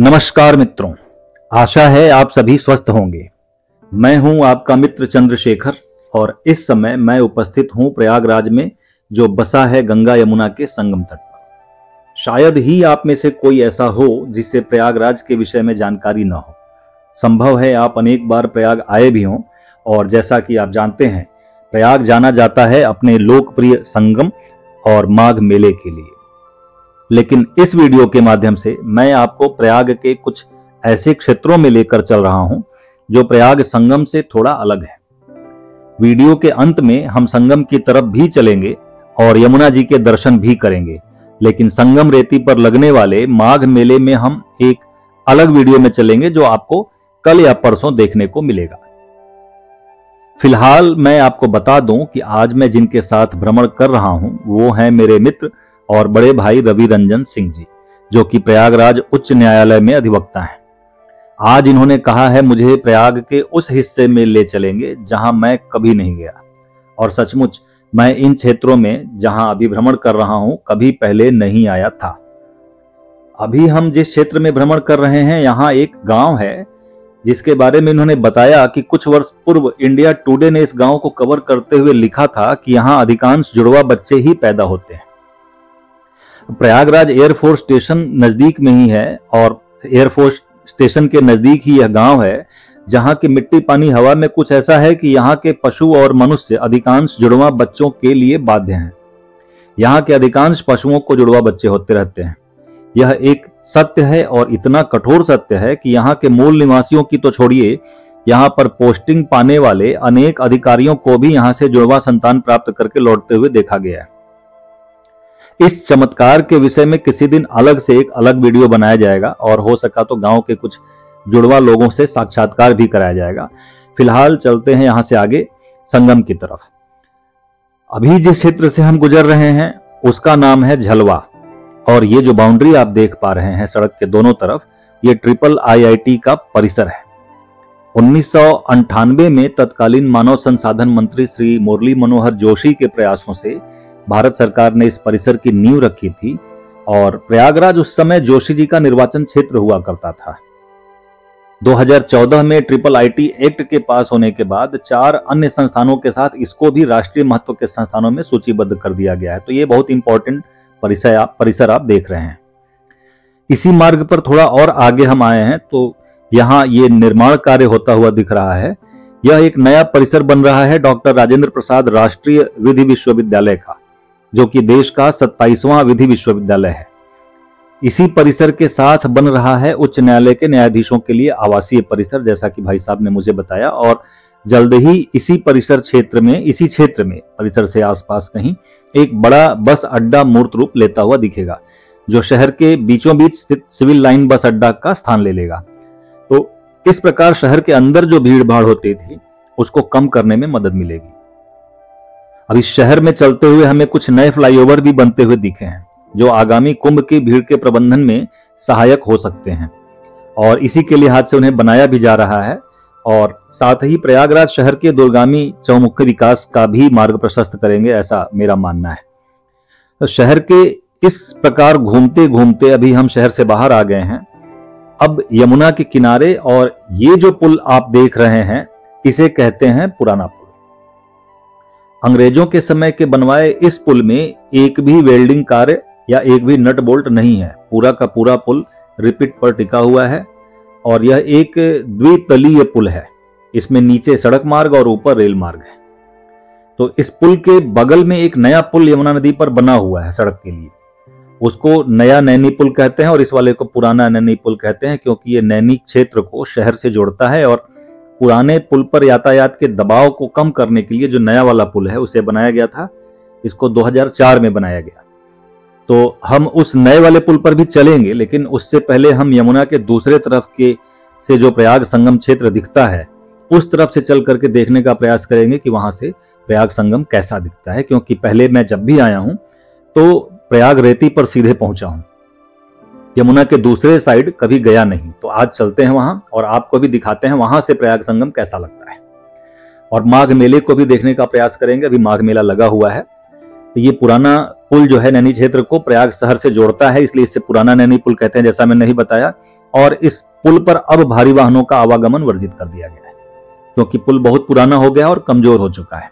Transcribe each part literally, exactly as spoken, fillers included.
नमस्कार मित्रों, आशा है आप सभी स्वस्थ होंगे। मैं हूं आपका मित्र चंद्रशेखर और इस समय मैं उपस्थित हूं प्रयागराज में, जो बसा है गंगा यमुना के संगम तट पर। शायद ही आप में से कोई ऐसा हो जिसे प्रयागराज के विषय में जानकारी ना हो। संभव है आप अनेक बार प्रयाग आए भी हों और जैसा कि आप जानते हैं, प्रयाग जाना जाता है अपने लोकप्रिय संगम और माघ मेले के लिए। लेकिन इस वीडियो के माध्यम से मैं आपको प्रयाग के कुछ ऐसे क्षेत्रों में लेकर चल रहा हूं जो प्रयाग संगम से थोड़ा अलग है। वीडियो के अंत में हम संगम की तरफ भी चलेंगे और यमुना जी के दर्शन भी करेंगे, लेकिन संगम रेती पर लगने वाले माघ मेले में हम एक अलग वीडियो में चलेंगे जो आपको कल या परसों देखने को मिलेगा। फिलहाल मैं आपको बता दूं कि आज मैं जिनके साथ भ्रमण कर रहा हूं वो हैं मेरे मित्र और बड़े भाई रवि रंजन सिंह जी, जो कि प्रयागराज उच्च न्यायालय में अधिवक्ता हैं। आज इन्होंने कहा है मुझे प्रयाग के उस हिस्से में ले चलेंगे जहां मैं कभी नहीं गया, और सचमुच मैं इन क्षेत्रों में जहां अभी भ्रमण कर रहा हूं कभी पहले नहीं आया था। अभी हम जिस क्षेत्र में भ्रमण कर रहे हैं यहाँ एक गाँव है जिसके बारे में इन्होंने बताया कि कुछ वर्ष पूर्व इंडिया टुडे ने इस गाँव को कवर करते हुए लिखा था कि यहाँ अधिकांश जुड़वा बच्चे ही पैदा होते हैं। प्रयागराज एयरफोर्स स्टेशन नजदीक में ही है और एयरफोर्स स्टेशन के नजदीक ही यह गांव है, जहां की मिट्टी पानी हवा में कुछ ऐसा है कि यहां के पशु और मनुष्य अधिकांश जुड़वा बच्चों के लिए बाध्य हैं। यहां के अधिकांश पशुओं को जुड़वा बच्चे होते रहते हैं। यह एक सत्य है और इतना कठोर सत्य है कि यहाँ के मूल निवासियों की तो छोड़िए, यहाँ पर पोस्टिंग पाने वाले अनेक अधिकारियों को भी यहाँ से जुड़वा संतान प्राप्त करके लौटते हुए देखा गया है। इस चमत्कार के विषय में किसी दिन अलग से एक अलग वीडियो बनाया जाएगा और हो सका तो गांव के कुछ जुड़वा लोगों से साक्षात्कार भी कराया जाएगा। फिलहाल चलते हैं यहां से आगे संगम की तरफ। अभी जिस क्षेत्र से हम गुजर रहे हैं उसका नाम है झलवा, और ये जो बाउंड्री आप देख पा रहे हैं सड़क के दोनों तरफ, ये ट्रिपल आई आई टी का परिसर है। उन्नीस सौ अंठानवे में तत्कालीन मानव संसाधन मंत्री श्री मुरली मनोहर जोशी के प्रयासों से भारत सरकार ने इस परिसर की नींव रखी थी, और प्रयागराज उस समय जोशी जी का निर्वाचन क्षेत्र हुआ करता था। दो हज़ार चौदह में ट्रिपल आईटी एक्ट के पास होने के बाद चार अन्य संस्थानों के साथ इसको भी राष्ट्रीय महत्व के संस्थानों में सूचीबद्ध कर दिया गया है। तो ये बहुत इंपॉर्टेंट परिसर आप, परिसर आप देख रहे हैं। इसी मार्ग पर थोड़ा और आगे हम आए हैं तो यहाँ ये निर्माण कार्य होता हुआ दिख रहा है। यह एक नया परिसर बन रहा है डॉक्टर राजेंद्र प्रसाद राष्ट्रीय विधि विश्वविद्यालय का, जो कि देश का सत्ताईसवां विधि विश्वविद्यालय है। इसी परिसर के साथ बन रहा है उच्च न्यायालय के न्यायाधीशों के लिए आवासीय परिसर, जैसा कि भाई साहब ने मुझे बताया, और जल्द ही इसी परिसर क्षेत्र में इसी क्षेत्र में परिसर से आसपास कहीं एक बड़ा बस अड्डा मूर्त रूप लेता हुआ दिखेगा, जो शहर के बीचों बीच स्थित सिविल लाइन बस अड्डा का स्थान ले लेगा। तो इस प्रकार शहर के अंदर जो भीड़ भाड़ होती थी उसको कम करने में मदद मिलेगी। अभी शहर में चलते हुए हमें कुछ नए फ्लाईओवर भी बनते हुए दिखे हैं, जो आगामी कुंभ की भीड़ के प्रबंधन में सहायक हो सकते हैं, और इसी के लिहाज से उन्हें बनाया भी जा रहा है। और साथ ही प्रयागराज शहर के दूरगामी चौमुखी विकास का भी मार्ग प्रशस्त करेंगे, ऐसा मेरा मानना है। तो शहर के इस प्रकार घूमते घूमते अभी हम शहर से बाहर आ गए हैं। अब यमुना के किनारे, और ये जो पुल आप देख रहे हैं इसे कहते हैं पुराना पुल। अंग्रेजों के समय के बनवाए इस पुल में एक भी वेल्डिंग कार्य या एक भी नट बोल्ट नहीं है। पूरा का पूरा पुल रिपिट पर टिका हुआ है, और यह एक द्वितलीय पुल है। इसमें नीचे सड़क मार्ग और ऊपर रेल मार्ग है। तो इस पुल के बगल में एक नया पुल यमुना नदी पर बना हुआ है सड़क के लिए। उसको नया नैनी पुल कहते हैं और इस वाले को पुराना नैनी पुल कहते हैं, क्योंकि ये नैनी क्षेत्र को शहर से जोड़ता है। और पुराने पुल पर यातायात के दबाव को कम करने के लिए जो नया वाला पुल है उसे बनाया गया था। इसको दो हज़ार चार में बनाया गया। तो हम उस नए वाले पुल पर भी चलेंगे, लेकिन उससे पहले हम यमुना के दूसरे तरफ के से जो प्रयाग संगम क्षेत्र दिखता है उस तरफ से चल करके देखने का प्रयास करेंगे कि वहां से प्रयाग संगम कैसा दिखता है, क्योंकि पहले मैं जब भी आया हूं तो प्रयाग रेती पर सीधे पहुंचा हूं, यमुना के दूसरे साइड कभी गया नहीं। तो आज चलते हैं वहां और आपको भी दिखाते हैं वहां से प्रयाग संगम कैसा लगता है, और माघ मेले को भी देखने का प्रयास करेंगे। अभी माघ मेला लगा हुआ है। तो ये पुराना पुल जो है नैनी क्षेत्र को प्रयाग शहर से जोड़ता है, इसलिए इससे पुराना नैनी पुल कहते हैं, जैसा मैंने नहीं बताया। और इस पुल पर अब भारी वाहनों का आवागमन वर्जित कर दिया गया है, क्योंकि पुल बहुत पुराना हो गया और कमजोर हो चुका है।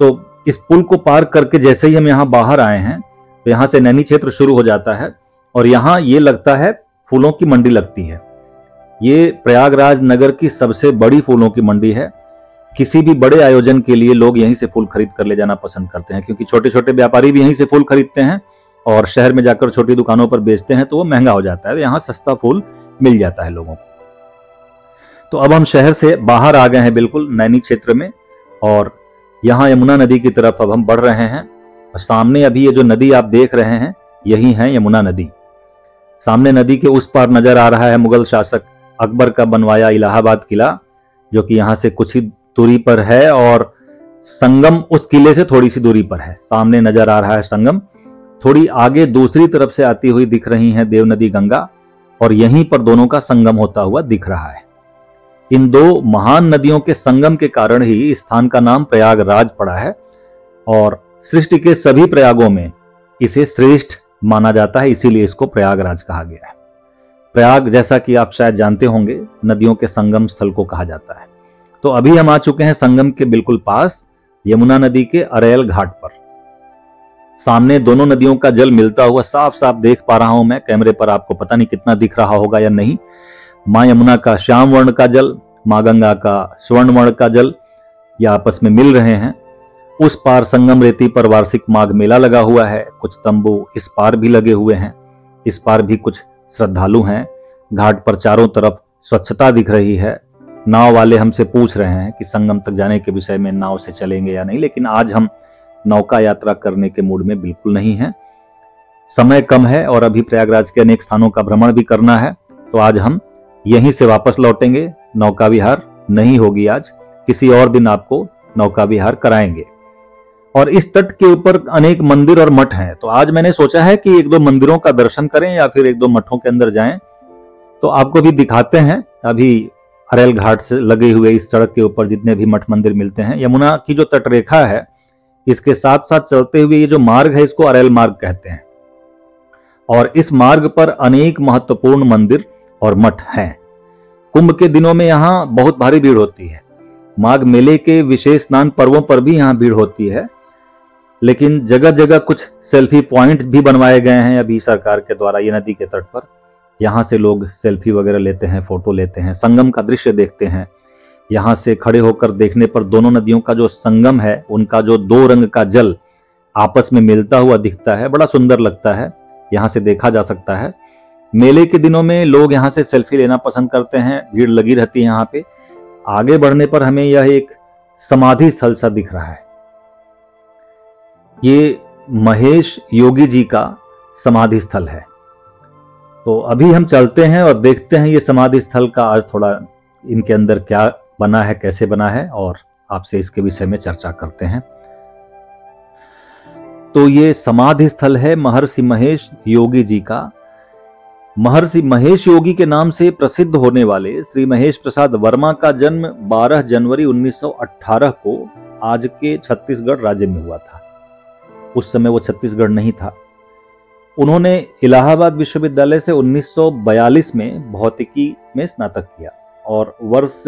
तो इस पुल को पार करके जैसे ही हम यहाँ बाहर आए हैं तो यहाँ से नैनी क्षेत्र शुरू हो जाता है और यहाँ ये लगता है फूलों की मंडी लगती है। ये प्रयागराज नगर की सबसे बड़ी फूलों की मंडी है। किसी भी बड़े आयोजन के लिए लोग यहीं से फूल खरीद कर ले जाना पसंद करते हैं, क्योंकि छोटे छोटे व्यापारी भी यहीं से फूल खरीदते हैं और शहर में जाकर छोटी दुकानों पर बेचते हैं तो वो महंगा हो जाता है। तो यहाँ सस्ता फूल मिल जाता है लोगों को। तो अब हम शहर से बाहर आ गए हैं, बिल्कुल नैनी क्षेत्र में, और यहाँ यमुना नदी की तरफ अब हम बढ़ रहे हैं। और सामने अभी ये जो नदी आप देख रहे हैं यही है यमुना नदी। सामने नदी के उस पार नजर आ रहा है मुगल शासक अकबर का बनवाया इलाहाबाद किला, जो कि यहाँ से कुछ ही दूरी पर है और संगम उस किले से थोड़ी सी दूरी पर है। सामने नजर आ रहा है संगम। थोड़ी आगे दूसरी तरफ से आती हुई दिख रही है देव नदी गंगा, और यहीं पर दोनों का संगम होता हुआ दिख रहा है। इन दो महान नदियों के संगम के कारण ही स्थान का नाम प्रयागराज पड़ा है, और सृष्टि के सभी प्रयागों में इसे श्रेष्ठ माना जाता है, इसीलिए इसको प्रयागराज कहा गया है। प्रयाग, जैसा कि आप शायद जानते होंगे, नदियों के संगम स्थल को कहा जाता है। तो अभी हम आ चुके हैं संगम के बिल्कुल पास, यमुना नदी के अरेल घाट पर। सामने दोनों नदियों का जल मिलता हुआ साफ साफ देख पा रहा हूं मैं। कैमरे पर आपको पता नहीं कितना दिख रहा होगा या नहीं। माँ यमुना का श्याम वर्ण का जल, माँ गंगा का स्वर्ण वर्ण का जल, ये आपस में मिल रहे हैं। उस पार संगम रेती पर वार्षिक माघ मेला लगा हुआ है। कुछ तंबू इस पार भी लगे हुए हैं, इस पार भी कुछ श्रद्धालु हैं। घाट पर चारों तरफ स्वच्छता दिख रही है। नाव वाले हमसे पूछ रहे हैं कि संगम तक जाने के विषय में नाव से चलेंगे या नहीं, लेकिन आज हम नौका यात्रा करने के मूड में बिल्कुल नहीं है। समय कम है और अभी प्रयागराज के अनेक स्थानों का भ्रमण भी करना है, तो आज हम यहीं से वापस लौटेंगे। नौका विहार नहीं होगी आज, किसी और दिन आपको नौका विहार कराएंगे। और इस तट के ऊपर अनेक मंदिर और मठ हैं, तो आज मैंने सोचा है कि एक दो मंदिरों का दर्शन करें या फिर एक दो मठों के अंदर जाएं, तो आपको भी दिखाते हैं। अभी अरेल घाट से लगे हुए इस सड़क के ऊपर जितने भी मठ मंदिर मिलते हैं, यमुना की जो तटरेखा है इसके साथ साथ चलते हुए ये जो मार्ग है इसको अरेल मार्ग कहते हैं, और इस मार्ग पर अनेक महत्वपूर्ण मंदिर और मठ हैं। कुंभ के दिनों में यहाँ बहुत भारी भीड़ होती है। माघ मेले के विशेष स्नान पर्वों पर भी यहाँ भीड़ होती है, लेकिन जगह जगह कुछ सेल्फी पॉइंट भी बनवाए गए हैं अभी सरकार के द्वारा। ये नदी के तट पर यहाँ से लोग सेल्फी वगैरह लेते हैं, फोटो लेते हैं, संगम का दृश्य देखते हैं। यहाँ से खड़े होकर देखने पर दोनों नदियों का जो संगम है उनका जो दो रंग का जल आपस में मिलता हुआ दिखता है, बड़ा सुंदर लगता है। यहाँ से देखा जा सकता है। मेले के दिनों में लोग यहाँ से सेल्फी लेना पसंद करते हैं, भीड़ लगी रहती है यहाँ पे। आगे बढ़ने पर हमें यह एक समाधि स्थल सा दिख रहा है। ये महेश योगी जी का समाधि स्थल है। तो अभी हम चलते हैं और देखते हैं ये समाधि स्थल का आज थोड़ा इनके अंदर क्या बना है, कैसे बना है, और आपसे इसके विषय में चर्चा करते हैं। तो ये समाधि स्थल है महर्षि महेश योगी जी का। महर्षि महेश योगी के नाम से प्रसिद्ध होने वाले श्री महेश प्रसाद वर्मा का जन्म बारह जनवरी उन्नीस सौ अठारह को आज के छत्तीसगढ़ राज्य में हुआ था। उस समय वो छत्तीसगढ़ नहीं था। उन्होंने इलाहाबाद विश्वविद्यालय से उन्नीस सौ बयालीस में भौतिकी में स्नातक किया और वर्ष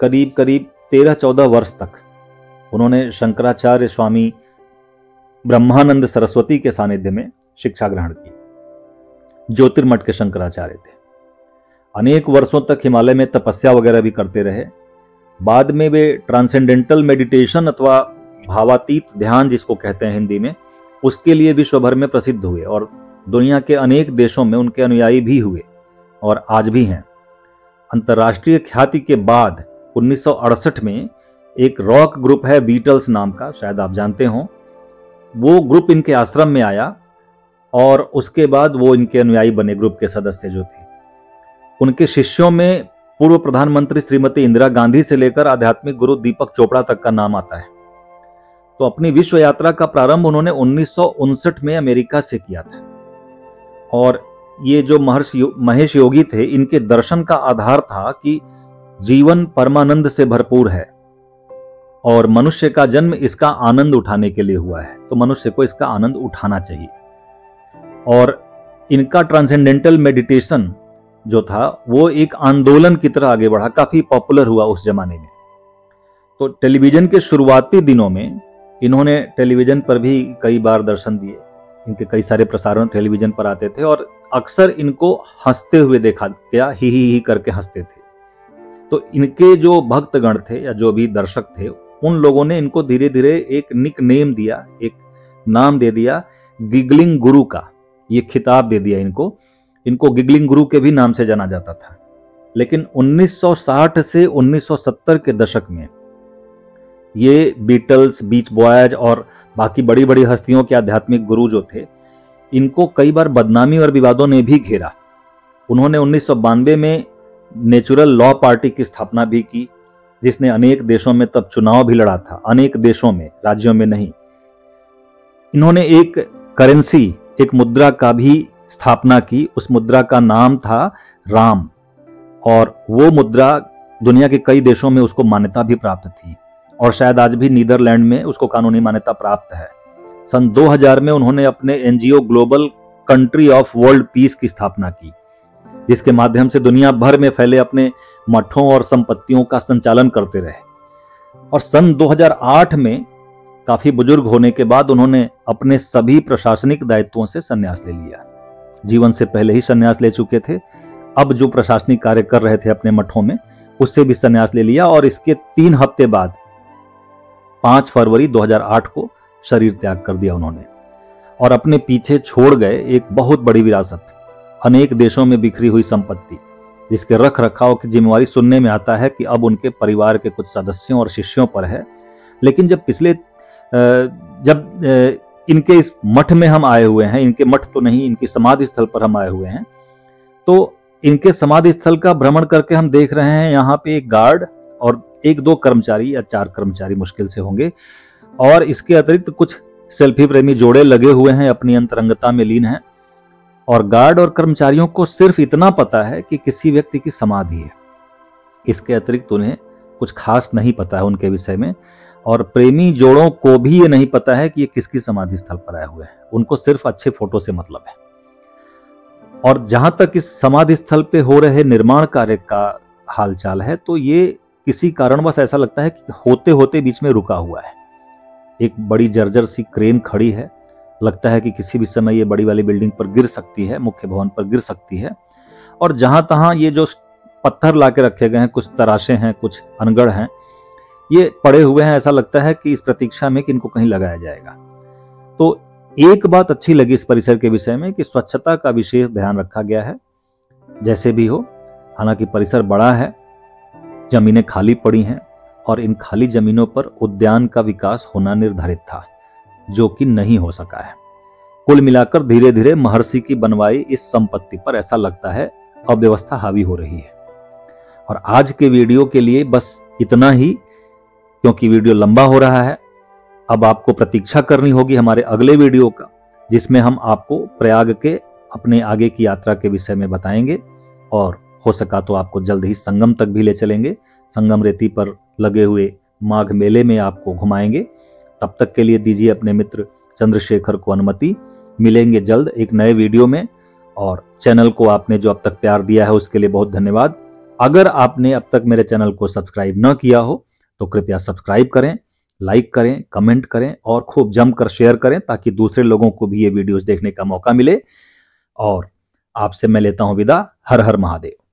करीब करीब तेरह चौदह वर्ष तक उन्होंने शंकराचार्य स्वामी ब्रह्मानंद सरस्वती के सानिध्य में शिक्षा ग्रहण की। ज्योतिर्मठ के शंकराचार्य थे। अनेक वर्षों तक हिमालय में तपस्या वगैरह भी करते रहे। बाद में वे ट्रांसेंडेंटल मेडिटेशन अथवा भावातीत ध्यान जिसको कहते हैं हिंदी में, उसके लिए विश्व भर में प्रसिद्ध हुए और दुनिया के अनेक देशों में उनके अनुयायी भी हुए और आज भी हैं। अंतर्राष्ट्रीय ख्याति के बाद उन्नीस सौ अड़सठ में एक रॉक ग्रुप है बीटल्स नाम का, शायद आप जानते हों, वो ग्रुप इनके आश्रम में आया और उसके बाद वो इनके अनुयायी बने। ग्रुप के सदस्य जो थे, उनके शिष्यों में पूर्व प्रधानमंत्री श्रीमती इंदिरा गांधी से लेकर आध्यात्मिक गुरु दीपक चोपड़ा तक का नाम आता है। तो अपनी विश्व यात्रा का प्रारंभ उन्होंने उन्नीस सौ उनसठ में अमेरिका से किया था। और ये जो महर्षि महेश योगी थे, इनके दर्शन का आधार था कि जीवन परमानंद से भरपूर है और मनुष्य का जन्म इसका आनंद उठाने के लिए हुआ है, तो मनुष्य को इसका आनंद उठाना चाहिए। और इनका ट्रांसेंडेंटल मेडिटेशन जो था वो एक आंदोलन की तरह आगे बढ़ा, काफी पॉपुलर हुआ उस जमाने में। तो टेलीविजन के शुरुआती दिनों में इन्होंने टेलीविजन पर भी कई बार दर्शन दिए, इनके कई सारे प्रसारण टेलीविजन पर आते थे और अक्सर इनको हंसते हुए देखा गया, ही ही ही करके हंसते थे। तो इनके जो भक्तगण थे या जो भी दर्शक थे उन लोगों ने इनको धीरे धीरे एक निक नेम दिया, एक नाम दे दिया गिगलिंग गुरु का, ये खिताब दे दिया इनको। इनको गिगलिंग गुरु के भी नाम से जाना जाता था। लेकिन उन्नीस सौ साठ से उन्नीस सौ सत्तर के दशक में ये बीटल्स, बीच बॉयज और बाकी बड़ी बड़ी हस्तियों के आध्यात्मिक गुरु जो थे, इनको कई बार बदनामी और विवादों ने भी घेरा। उन्होंने उन्नीस सौ बानवे में नेचुरल लॉ पार्टी की स्थापना भी की, जिसने अनेक देशों में तब चुनाव भी लड़ा था, अनेक देशों में, राज्यों में नहीं। इन्होंने एक करेंसी, एक मुद्रा का भी स्थापना की। उस मुद्रा का नाम था राम, और वो मुद्रा दुनिया के कई देशों में उसको मान्यता भी प्राप्त थी और शायद आज भी नीदरलैंड में उसको कानूनी मान्यता प्राप्त है। सन दो हज़ार में उन्होंने अपने NGO global country of world peace की स्थापना की, जिसके माध्यम से दुनिया भर में फैले अपने मठों और संपत्तियों का संचालन करते रहे। और सन दो हज़ार आठ में काफी बुजुर्ग होने के बाद उन्होंने अपने सभी प्रशासनिक दायित्वों से संन्यास ले लिया। जीवन से पहले ही संन्यास ले चुके थे, अब जो प्रशासनिक कार्य कर रहे थे अपने मठों में उससे भी संन्यास ले लिया और इसके तीन हफ्ते बाद पाँच फरवरी दो हज़ार आठ को शरीर त्याग कर दिया उन्होंने। और अपने पीछे छोड़ गए एक बहुत बड़ी विरासत, अनेक देशों में बिखरी हुई संपत्ति, जिसके रख रखाव की जिम्मेवारी सुनने में आता है कि अब उनके परिवार के कुछ सदस्यों और शिष्यों पर है। लेकिन जब पिछले जब इनके इस मठ में हम आए हुए हैं, इनके मठ तो नहीं, इनकी समाधि स्थल पर हम आए हुए हैं, तो इनके समाधि स्थल का भ्रमण करके हम देख रहे हैं यहाँ पे एक गार्ड और एक दो कर्मचारी या चार कर्मचारी मुश्किल से होंगे, और इसके अतिरिक्त कुछ सेल्फी प्रेमी जोड़े लगे हुए हैं, अपनी अंतरंगता में लीन हैं। और गार्ड और कर्मचारियों को सिर्फ इतना पता है कि किसी व्यक्ति की समाधि है, इसके अतिरिक्त उन्हें कुछ खास नहीं पता है उनके विषय में। और प्रेमी जोड़ों को भी ये नहीं पता है कि ये किसकी समाधि स्थल पर आए हुए हैं, उनको सिर्फ अच्छे फोटो से मतलब है। और जहां तक इस समाधि स्थल पे हो रहे निर्माण कार्य का हालचाल है, तो ये किसी कारणवश ऐसा लगता है कि होते होते बीच में रुका हुआ है। एक बड़ी जर्जर सी क्रेन खड़ी है, लगता है कि किसी भी समय ये बड़ी वाली बिल्डिंग पर गिर सकती है, मुख्य भवन पर गिर सकती है। और जहां तहां ये जो पत्थर लाके रखे गए हैं, कुछ तराशे हैं, कुछ अनगढ़ हैं, ये पड़े हुए हैं, ऐसा लगता है कि इस प्रतीक्षा में कि इनको कहीं लगाया जाएगा। तो एक बात अच्छी लगी इस परिसर के विषय में कि स्वच्छता का विशेष ध्यान रखा गया है, जैसे भी हो। हालांकि परिसर बड़ा है, जमीनें खाली पड़ी हैं और इन खाली जमीनों पर उद्यान का विकास होना निर्धारित था, जो कि नहीं हो सका है। कुल मिलाकर धीरे धीरे महर्षि की बनवाई इस संपत्ति पर ऐसा लगता है अव्यवस्था हावी हो रही है। और आज के वीडियो के लिए बस इतना ही, क्योंकि वीडियो लंबा हो रहा है। अब आपको प्रतीक्षा करनी होगी हमारे अगले वीडियो का, जिसमें हम आपको प्रयाग के अपने आगे की यात्रा के विषय में बताएंगे और हो सका तो आपको जल्द ही संगम तक भी ले चलेंगे। संगम रेती पर लगे हुए माघ मेले में आपको घुमाएंगे। तब तक के लिए दीजिए अपने मित्र चंद्रशेखर को अनुमति। मिलेंगे जल्द एक नए वीडियो में। और चैनल को आपने जो अब तक प्यार दिया है उसके लिए बहुत धन्यवाद। अगर आपने अब तक मेरे चैनल को सब्सक्राइब न किया हो तो कृपया सब्सक्राइब करें, लाइक करें, कमेंट करें और खूब जमकर शेयर करें, ताकि दूसरे लोगों को भी ये वीडियोस देखने का मौका मिले। और आपसे मैं लेता हूं विदा। हर हर महादेव।